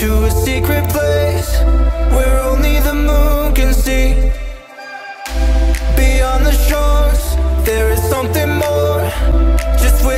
to a secret place where only the moon can see. Beyond the shores, there is something more. Just